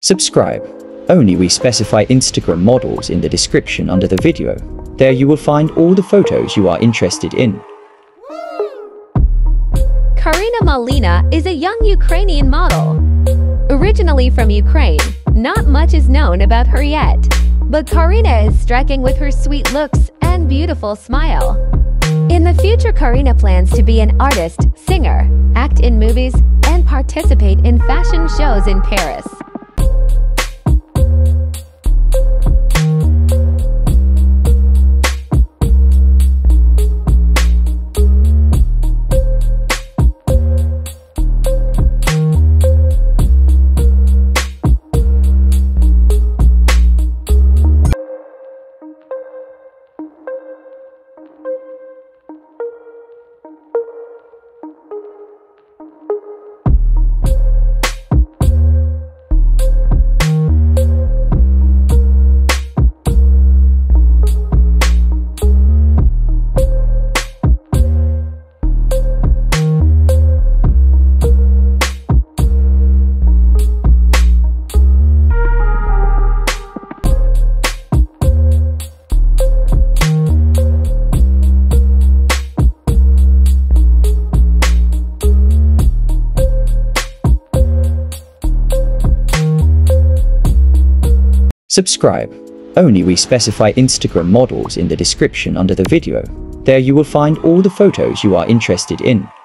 Subscribe. Only we specify Instagram models in the description under the video. There you will find all the photos you are interested in. Karina Malina is a young Ukrainian model. Originally from Ukraine, not much is known about her yet. But Karina is striking with her sweet looks and beautiful smile. In the future, Karina plans to be an artist, singer, act in movies, and participate in fashion shows in Paris. Subscribe. Only we specify Instagram models in the description under the video. There you will find all the photos you are interested in.